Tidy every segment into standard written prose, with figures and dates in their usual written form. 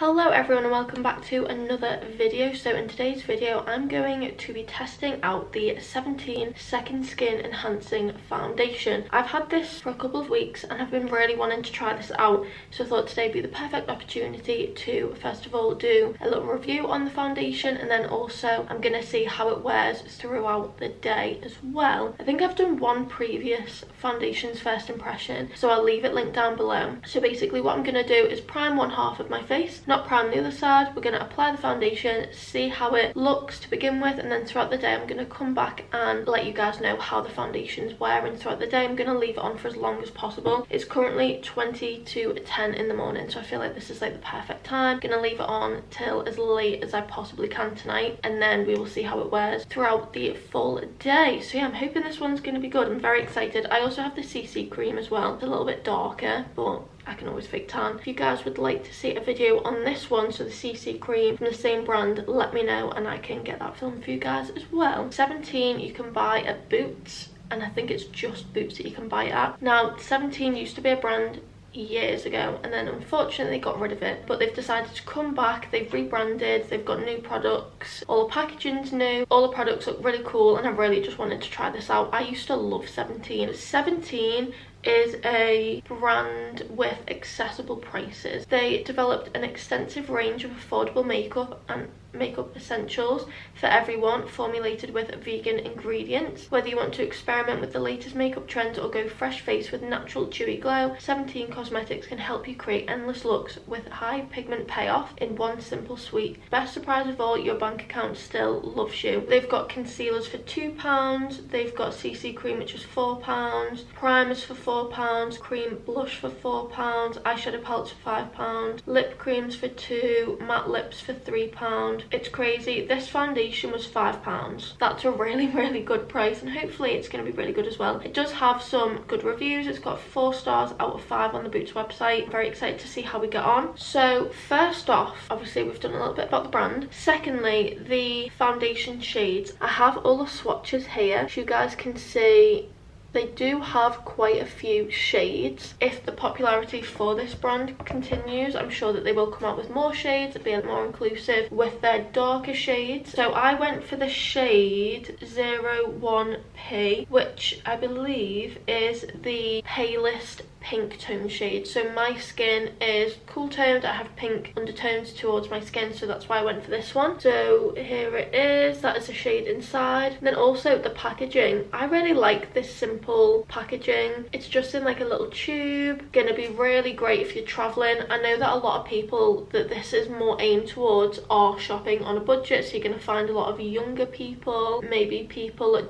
Hello everyone and welcome back to another video. So in today's video I'm going to be testing out the 17 Second Skin Enhancing Foundation. I've had this for a couple of weeks and I've been really wanting to try this out, so I thought today would be the perfect opportunity to first of all do a little review on the foundation, and then also I'm going to see how it wears throughout the day as well. I think I've done one previous foundation's first impression, so I'll leave it linked down below. So basically what I'm going to do is prime one half of my face, not prime the other side. We're going to apply the foundation, see how it looks to begin with, and then throughout the day I'm going to come back and let you guys know how the foundation's wearing throughout the day. I'm going to leave it on for as long as possible. It's currently 20 to 10 in the morning, so I feel like this is like the perfect time. I'm going to leave it on till as late as I possibly can tonight, and then we will see how it wears throughout the full day. So yeah, I'm hoping this one's going to be good. I'm very excited. I also have the CC cream as well. It's a little bit darker, but I can always fake tan. If you guys would like to see a video on this one, so the CC cream from the same brand, let me know and I can get that filmed for you guys as well. 17 you can buy at Boots, and I think it's just Boots that you can buy it at. Now 17 used to be a brand years ago, and then unfortunately got rid of it, but they've decided to come back. They've rebranded, they've got new products, all the packaging's new, all the products look really cool, and I really just wanted to try this out. I used to love 17. 17 is a brand with accessible prices. They developed an extensive range of affordable makeup and makeup essentials for everyone, formulated with vegan ingredients. Whether you want to experiment with the latest makeup trends or go fresh face with natural dewy glow, 17 Cosmetics can help you create endless looks with high pigment payoff in one simple sweep. Best surprise of all, your bank account still loves you. They've got concealers for £2, they've got CC cream which is £4, primers for £4, cream blush for £4, eyeshadow palettes for £5, lip creams for £2, matte lips for £3. It's crazy. This foundation was £5. That's a really good price, and hopefully it's going to be really good as well. It does have some good reviews. It's got 4 stars out of 5 on the Boots website. I'm very excited to see how we get on. So first off, obviously we've done a little bit about the brand. Secondly, the foundation shades. I have all the swatches here so you guys can see. They do have quite a few shades. If the popularity for this brand continues, I'm sure that they will come out with more shades, be a bit more inclusive with their darker shades. So I went for the shade 01P, which I believe is the palest pink tone shade. So my skin is cool toned, I have pink undertones towards my skin, so that's why I went for this one. So here it is. That is the shade inside. And then also the packaging, I really like this simple packaging. It's just in like a little tube. Gonna be really great if you're traveling. I know that a lot of people that this is more aimed towards are shopping on a budget, so you're gonna find a lot of younger people, maybe people that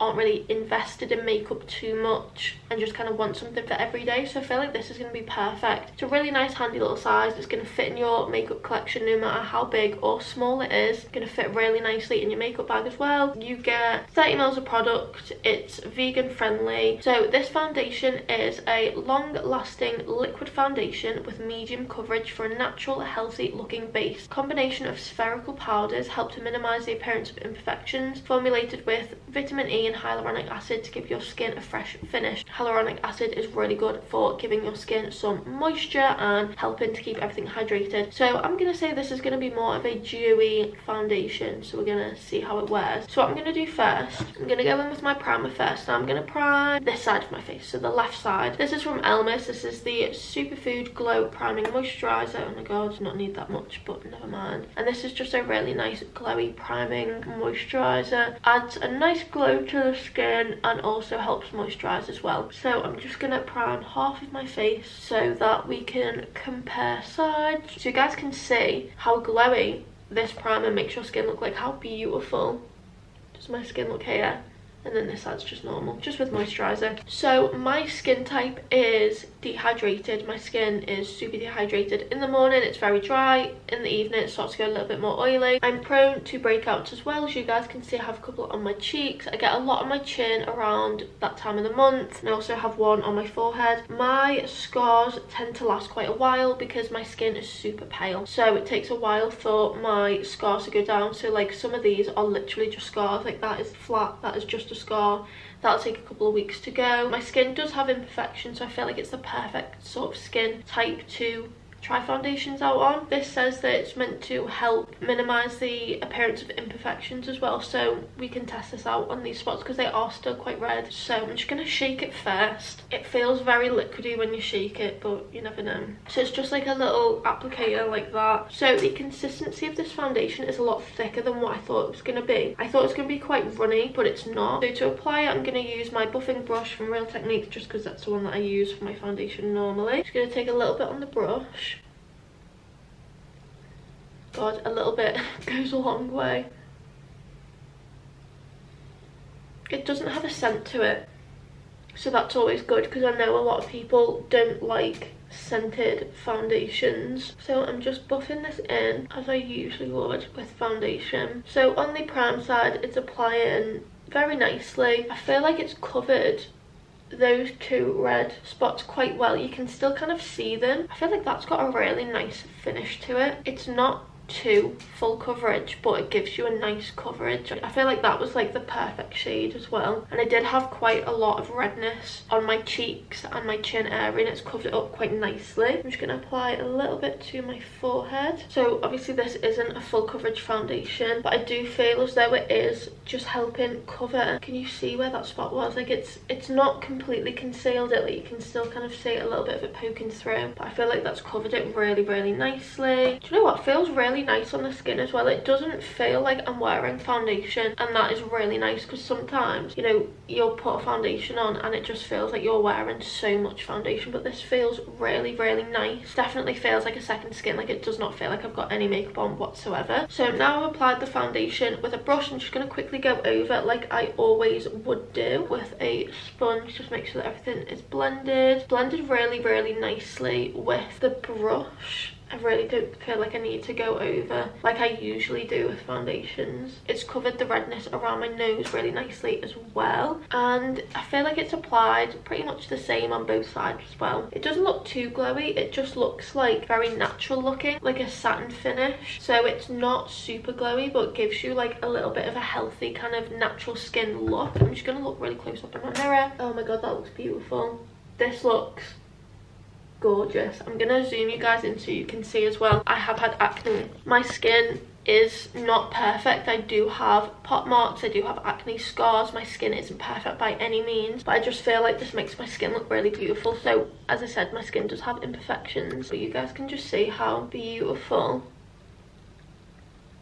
aren't really invested in makeup too much and just kind of want something for every day. So I feel like this is going to be perfect. It's a really nice handy little size. It's going to fit in your makeup collection no matter how big or small it is. It's going to fit really nicely in your makeup bag as well. You get 30ml of product. It's vegan friendly. So this foundation is a long lasting liquid foundation with medium coverage for a natural, healthy looking base. A combination of spherical powders help to minimise the appearance of imperfections. Formulated with vitamin E and hyaluronic acid to give your skin a fresh finish. Hyaluronic acid is really good for giving your skin some moisture and helping to keep everything hydrated. So I'm going to say this is going to be more of a dewy foundation, so we're going to see how it wears. So what I'm going to do first, I'm going to go in with my primer first. Now I'm going to prime this side of my face, so the left side. This is from Elmis. This is the Superfood Glow Priming Moisturiser. Oh my god, I do not need that much, but never mind. And this is just a really nice glowy priming moisturiser. Adds a nice glow to the skin and also helps moisturize as well. So I'm just gonna prime half of my face so that we can compare sides, so you guys can see how glowy this primer makes your skin look. Like how beautiful does my skin look here. And then this side's just normal, just with moisturizer. So my skin type is dehydrated. My skin is super dehydrated. In the morning it's very dry, in the evening it starts to go a little bit more oily. I'm prone to breakouts as well, as you guys can see. I have a couple on my cheeks, I get a lot on my chin around that time of the month, and I also have one on my forehead. My scars tend to last quite a while because my skin is super pale, so it takes a while for my scars to go down. So like some of these are literally just scars, like that is flat, that is just a scar. That'll take a couple of weeks to go. My skin does have imperfections, so I feel like it's the perfect sort of skin type to try foundations out on. This says that it's meant to help minimize the appearance of imperfections as well, so we can test this out on these spots because they are still quite red. So I'm just gonna shake it first. It feels very liquidy when you shake it, but you never know. So it's just like a little applicator like that. So the consistency of this foundation is a lot thicker than what I thought it was gonna be. I thought it was gonna be quite runny, but it's not. So to apply it, I'm gonna use my buffing brush from Real Techniques just because that's the one that I use for my foundation normally. Just gonna take a little bit on the brush. God, a little bit goes a long way. It doesn't have a scent to it, so that's always good because I know a lot of people don't like scented foundations. So I'm just buffing this in as I usually would with foundation. So on the prime side, it's applying very nicely. I feel like it's covered those two red spots quite well. You can still kind of see them. I feel like that's got a really nice finish to it. It's not too full coverage, but it gives you a nice coverage. I feel like that was like the perfect shade as well. And I did have quite a lot of redness on my cheeks and my chin area, and it's covered it up quite nicely. I'm just gonna apply a little bit to my forehead. So obviously this isn't a full coverage foundation, but I do feel as though it is just helping cover. Can you see where that spot was? Like it's not completely concealed it, like you can still kind of see a little bit of it poking through, but I feel like that's covered it really nicely. Do you know what? It feels really nice on the skin as well. It doesn't feel like I'm wearing foundation, and that is really nice because sometimes, you know, you'll put a foundation on and it just feels like you're wearing so much foundation, but this feels really nice. Definitely feels like a second skin. Like it does not feel like I've got any makeup on whatsoever. So now I've applied the foundation with a brush. I'm just going to quickly go over like I always would do with a sponge, just make sure that everything is blended really nicely with the brush. I really don't feel like I need to go over like I usually do with foundations. It's covered the redness around my nose really nicely as well. And I feel like it's applied pretty much the same on both sides as well. It doesn't look too glowy. It just looks like very natural looking, like a satin finish. So it's not super glowy, but gives you like a little bit of a healthy kind of natural skin look. I'm just going to look really close up in my mirror. Oh my god, that looks beautiful. This looks gorgeous. I'm gonna zoom you guys in so you can see as well. I have had acne. My skin is not perfect. I do have pot marks, I do have acne scars. My skin isn't perfect by any means, but I just feel like this makes my skin look really beautiful. So as I said, my skin does have imperfections, but you guys can just see how beautiful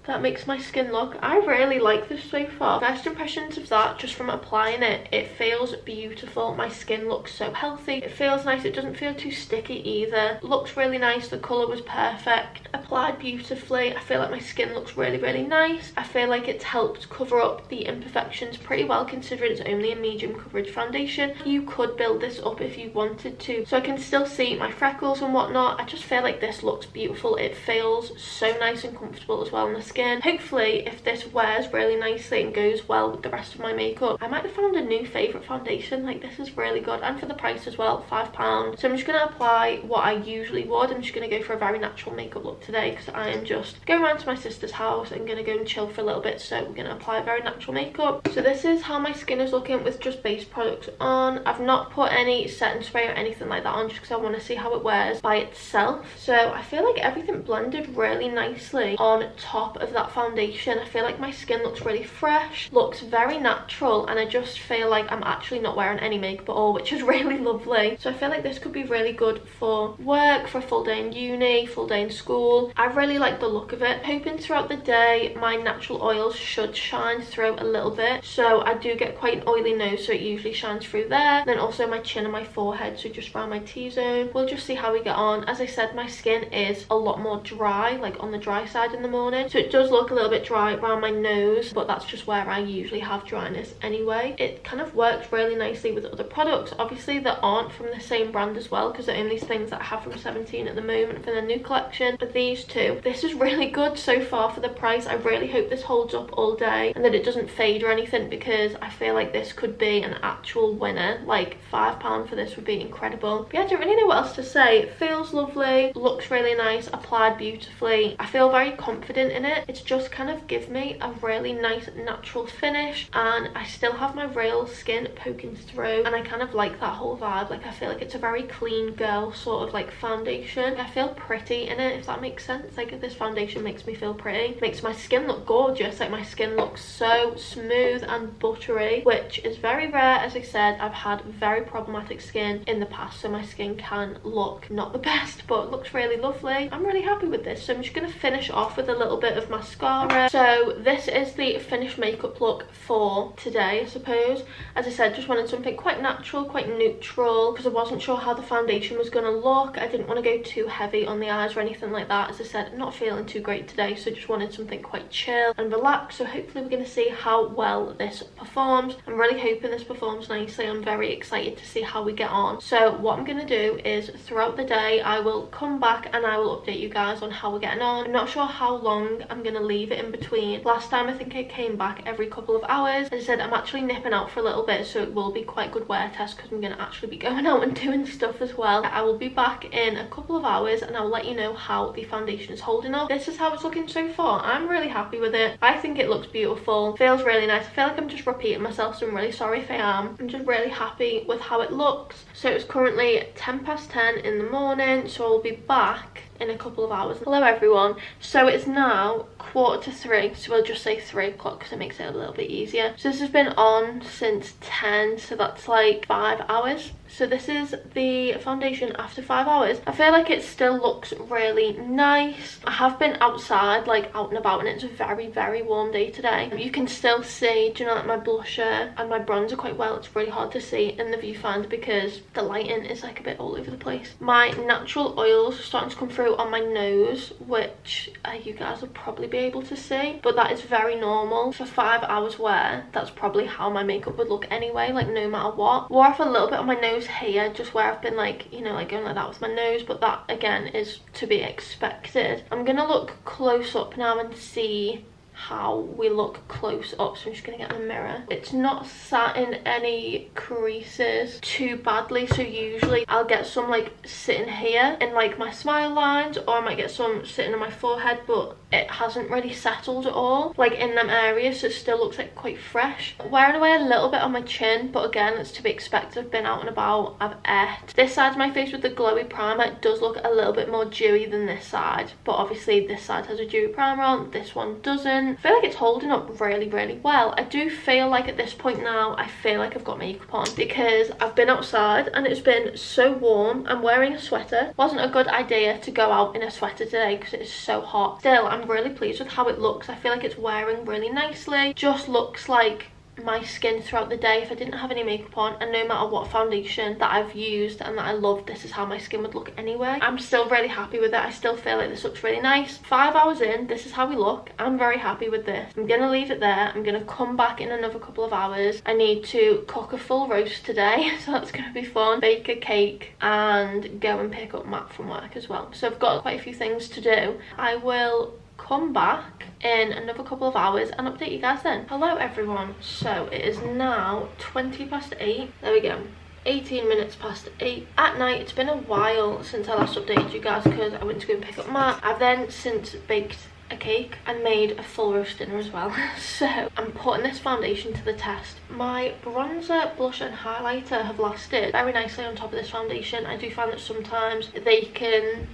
that makes my skin look. I really like this so far. First impressions of that, just from applying it, it feels beautiful. My skin looks so healthy. It feels nice. It doesn't feel too sticky either. Looks really nice. The colour was perfect. Applied beautifully. I feel like my skin looks really nice. I feel like it's helped cover up the imperfections pretty well, considering it's only a medium coverage foundation. You could build this up if you wanted to. So I can still see my freckles and whatnot. I just feel like this looks beautiful. It feels so nice and comfortable as well on the skin. Hopefully if this wears really nicely and goes well with the rest of my makeup, I might have found a new favourite foundation. Like this is really good, and for the price as well, £5. So I'm just going to apply what I usually would. I'm just going to go for a very natural makeup look today because I am just going around to my sister's house and going to go and chill for a little bit. So we're going to apply very natural makeup. So this is how my skin is looking with just base products on. I've not put any setting spray or anything like that on just because I want to see how it wears by itself. So I feel like everything blended really nicely on top of that foundation. I feel like my skin looks really fresh, looks very natural, and I just feel like I'm actually not wearing any makeup at all, which is really lovely. So I feel like this could be really good for work, for a full day in uni, full day in school. I really like the look of it. Hoping throughout the day my natural oils should shine through a little bit. So I do get quite an oily nose, so it usually shines through there. Then also my chin and my forehead, so just around my T-zone. We'll just see how we get on. As I said, my skin is a lot more dry, like on the dry side in the morning, so it does look a little bit dry around my nose, but that's just where I usually have dryness anyway. It kind of works really nicely with other products, obviously, that aren't from the same brand as well, because they're only things that I have from 17 at the moment for their new collection. But these two, this is really good so far for the price. I really hope this holds up all day and that it doesn't fade or anything, because I feel like this could be an actual winner. Like £5 for this would be incredible. But yeah, I don't really know what else to say. It feels lovely, looks really nice, applied beautifully. I feel very confident in it. it's just kind of give me a really nice natural finish, and I still have my real skin poking through, and I kind of like that whole vibe. Like, I feel like it's a very clean girl sort of like foundation. I feel pretty in it, if that makes sense. Like, this foundation makes me feel pretty, makes my skin look gorgeous. Like, my skin looks so smooth and buttery, which is very rare. As I said, I've had very problematic skin in the past, so my skin can look not the best, but looks really lovely. I'm really happy with this, so I'm just gonna finish off with a little bit of mascara. So this is the finished makeup look for today, I suppose. As I said, just wanted something quite natural, quite neutral, because I wasn't sure how the foundation was gonna look. I didn't want to go too heavy on the eyes or anything like that. As I said, not feeling too great today, so just wanted something quite chill and relaxed. So hopefully we're gonna see how well this performs. I'm really hoping this performs nicely. I'm very excited to see how we get on. So what I'm gonna do is throughout the day I will come back and I will update you guys on how we're getting on. I'm not sure how long I'm gonna leave it in between. Last time I think it came back every couple of hours. As I said, I'm actually nipping out for a little bit, so it will be quite a good wear test because I'm gonna actually be going out and doing stuff as well. I will be back in a couple of hours and I'll let you know how the foundation is holding up. This is how it's looking so far. I'm really happy with it. I think it looks beautiful, feels really nice. I feel like I'm just repeating myself, so I'm really sorry if I am. I'm just really happy with how it looks. So it's currently 10:10 in the morning, so I'll be back in a couple of hours. Hello everyone, so it's now 2:45, so we'll just say 3 o'clock because it makes it a little bit easier. So this has been on since 10, so that's like 5 hours. So this is the foundation after 5 hours. I feel like it still looks really nice. I have been outside, like out and about, and it's a very, very warm day today. You can still see, do you know, like my blusher and my bronzer quite well. It's really hard to see in the viewfinder because the lighting is like a bit all over the place. My natural oils are starting to come through on my nose, which you guys will probably be able to see, but that is very normal for 5 hours wear. That's probably how my makeup would look anyway, like no matter what. Wore off a little bit on my nose here, just where I've been, like, you know, like going like that with my nose, but that again is to be expected. I'm gonna look close up now and see how we look close up, so I'm just gonna get in the mirror. It's not sat in any creases too badly, so usually I'll get some like sitting here in like my smile lines, or I might get some sitting on my forehead, but it hasn't really settled at all, like in them areas, so it still looks like quite fresh. Wearing away a little bit on my chin, but again, it's to be expected. I've been out and about, I've ate. This side of my face with the glowy primer, it does look a little bit more dewy than this side, but obviously this side has a dewy primer on, this one doesn't. I feel like it's holding up really, really well. I do feel like at this point now, I feel like I've got makeup on because I've been outside and it's been so warm. I'm wearing a sweater. Wasn't a good idea to go out in a sweater today because it is so hot. Still, I'm really pleased with how it looks. I feel like it's wearing really nicely. Just looks like my skin throughout the day if I didn't have any makeup on, and no matter what foundation that I've used and that I love, this is how my skin would look anyway. I'm still really happy with it. I still feel like this looks really nice. 5 hours in, this is how we look. I'm very happy with this. I'm gonna leave it there. I'm gonna come back in another couple of hours. I need to cook a full roast today, so that's gonna be fun. Bake a cake and go and pick up Matt from work as well, so I've got quite a few things to do. I will come back in another couple of hours and update you guys then. Hello everyone, so it is now 8:20, there we go, 8:18 at night. It's been a while since I last updated you guys because I went to go and pick up Matt. I've then since baked a cake and made a full roast dinner as well. So I'm putting this foundation to the test. My bronzer, blush and highlighter have lasted very nicely on top of this foundation. I do find that sometimes they can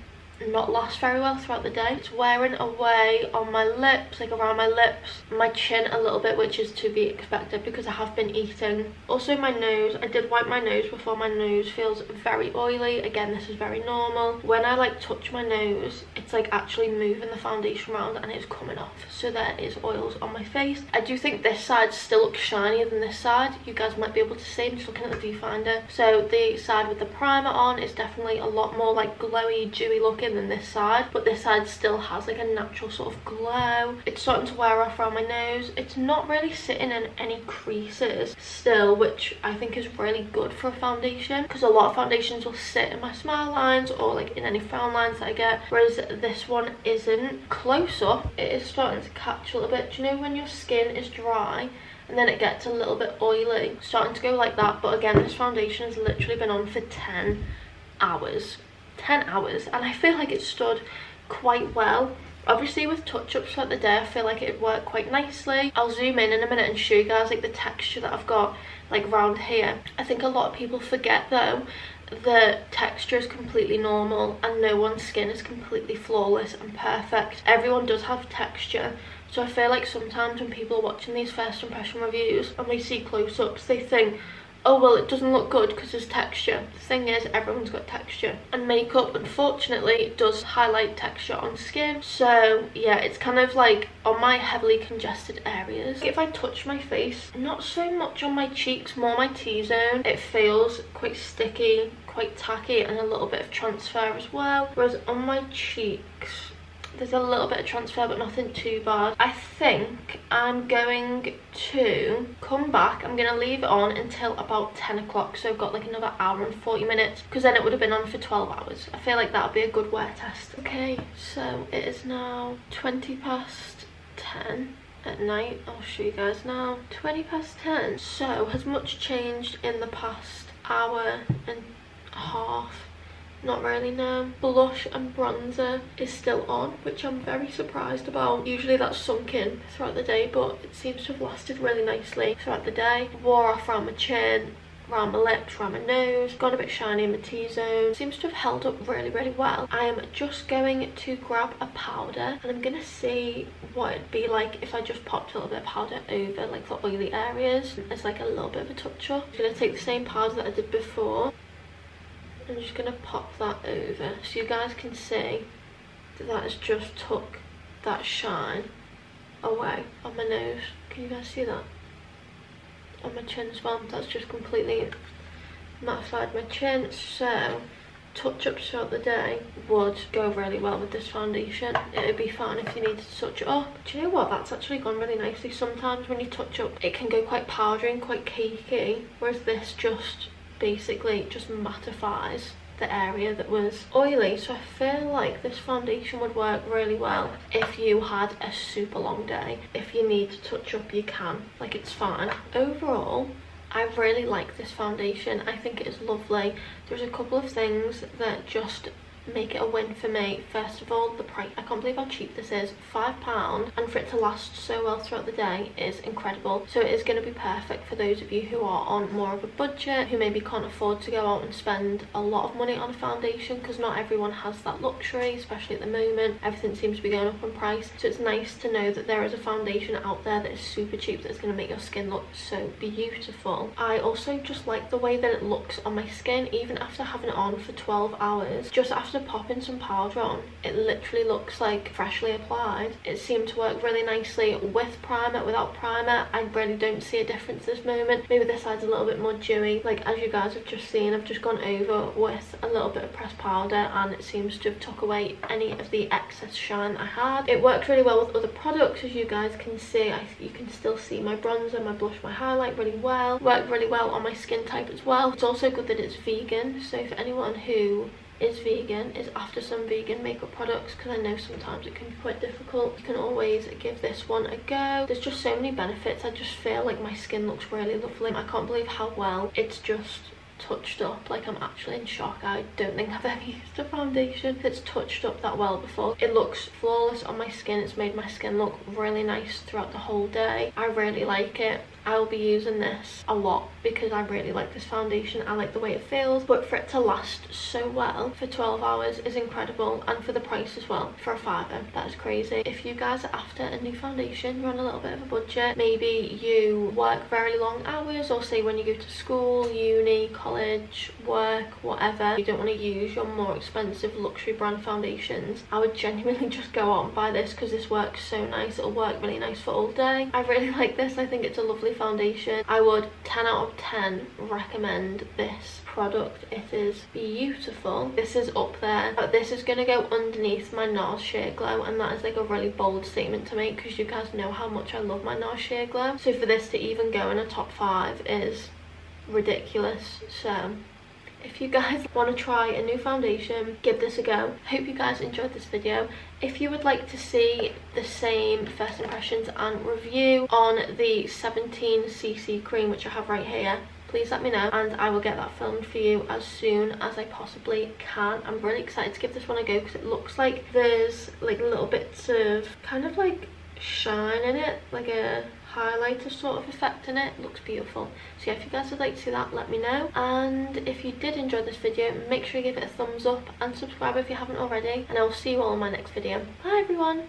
not last very well throughout the day. It's wearing away on my lips, like around my lips, my chin a little bit, which is to be expected because I have been eating. Also my nose, I did wipe my nose before. My nose feels very oily. Again, this is very normal. When I like touch my nose, it's like actually moving the foundation around and it's coming off, so there is oils on my face. I do think this side still looks shinier than this side. You guys might be able to see, I'm just looking at the viewfinder. So the side with the primer on is definitely a lot more like glowy, dewy looking than this side, but this side still has like a natural sort of glow. It's starting to wear off around my nose. It's not really sitting in any creases still, which I think is really good for a foundation, because a lot of foundations will sit in my smile lines or like in any frown lines that I get, whereas this one isn't. Close up, it is starting to catch a little bit. Do you know when your skin is dry and then it gets a little bit oily? Starting to go like that. But again, this foundation has literally been on for 10 hours and I feel like it stood quite well. Obviously with touch-ups throughout the day I feel like it would work quite nicely. I'll zoom in a minute and show you guys like the texture that I've got like round here. I think a lot of people forget though the texture is completely normal and no one's skin is completely flawless and perfect. Everyone does have texture. So I feel like sometimes when people are watching these first impression reviews and we see close-ups, they think, oh well, it doesn't look good because there's texture. The thing is, everyone's got texture, and makeup unfortunately does highlight texture on skin. So yeah, it's kind of like on my heavily congested areas. If I touch my face, not so much on my cheeks, more my T-zone, it feels quite sticky, quite tacky, and a little bit of transfer as well. Whereas on my cheeks there's a little bit of transfer but nothing too bad. I think I'm going to come back. I'm going to leave it on until about 10 o'clock. So I've got like another hour and 40 minutes because then it would have been on for 12 hours. I feel like that would be a good wear test. Okay, so it is now 20 past 10 at night. I'll show you guys now. 20 past 10. So has much changed in the past hour and a half? Not really, no. Blush and bronzer is still on, which I'm very surprised about. Usually that's sunk in throughout the day, but it seems to have lasted really nicely throughout the day. Wore off around my chin, around my lips, around my nose, got a bit shiny in my T-zone. Seems to have held up really, really well. I am just going to grab a powder and I'm going to see what it'd be like if I just popped a little bit of powder over like the oily areas. It's like a little bit of a touch-up. I'm going to take the same powder that I did before. I'm just going to pop that over so you guys can see that that has just took that shine away on my nose. Can you guys see that? On my chin as well. That's just completely mattified my chin. So touch-ups throughout the day would go really well with this foundation. It would be fine if you needed to touch it up. Do you know what? That's actually gone really nicely. Sometimes when you touch up it can go quite powdery and quite cakey, whereas this just basically just mattifies the area that was oily. So I feel like this foundation would work really well if you had a super long day. If you need to touch up you can, like it's fine. Overall I really like this foundation. I think it is lovely. There's a couple of things that just make it a win for me. First of all, the price. I can't believe how cheap this is. £5, and for it to last so well throughout the day is incredible. So it is going to be perfect for those of you who are on more of a budget, who maybe can't afford to go out and spend a lot of money on a foundation, because not everyone has that luxury, especially at the moment. Everything seems to be going up in price, so it's nice to know that there is a foundation out there that is super cheap, that's going to make your skin look so beautiful. I also just like the way that it looks on my skin even after having it on for 12 hours. Just after popping some powder on, it literally looks like freshly applied. It seemed to work really nicely with primer, without primer. I really don't see a difference this moment. Maybe this side's a little bit more dewy. Like as you guys have just seen, I've just gone over with a little bit of pressed powder and it seems to have took away any of the excess shine I had. It works really well with other products, as you guys can see. You can still see my bronzer, my blush, my highlight really well. Worked really well on my skin type as well. It's also good that it's vegan, so for anyone who is vegan, is after some vegan makeup products, because I know sometimes it can be quite difficult, you can always give this one a go. There's just so many benefits. I just feel like my skin looks really lovely. I can't believe how well it's just touched up. Like I'm actually in shock. I don't think I've ever used a foundation that's touched up that well before. It looks flawless on my skin. It's made my skin look really nice throughout the whole day. I really like it. I'll be using this a lot because I really like this foundation. I like the way it feels, but for it to last so well for 12 hours is incredible, and for the price as well, for £5, that is crazy. If you guys are after a new foundation, you're on a little bit of a budget, maybe you work very long hours, or say when you go to school, uni, college, work, whatever, you don't want to use your more expensive luxury brand foundations, I would genuinely just go out and buy this because this works so nice. It'll work really nice for all day. I really like this. I think it's a lovely foundation. I would 10 out of 10 recommend this product. It is beautiful. This is up there, but this is going to go underneath my Nars Sheer Glow, and that is like a really bold statement to make because you guys know how much I love my Nars Sheer Glow. So for this to even go in a top 5 is ridiculous. So if you guys want to try a new foundation, give this a go. Hope you guys enjoyed this video. If you would like to see the same first impressions and review on the 17cc cream, which I have right here, please let me know and I will get that filmed for you as soon as I possibly can. I'm really excited to give this one a go because it looks like there's like little bits of kind of like shine in it, like a highlighter sort of effect in it. It looks beautiful. So yeah, if you guys would like to see that, let me know. And if you did enjoy this video, make sure you give it a thumbs up and subscribe if you haven't already, and I'll see you all in my next video. Bye everyone.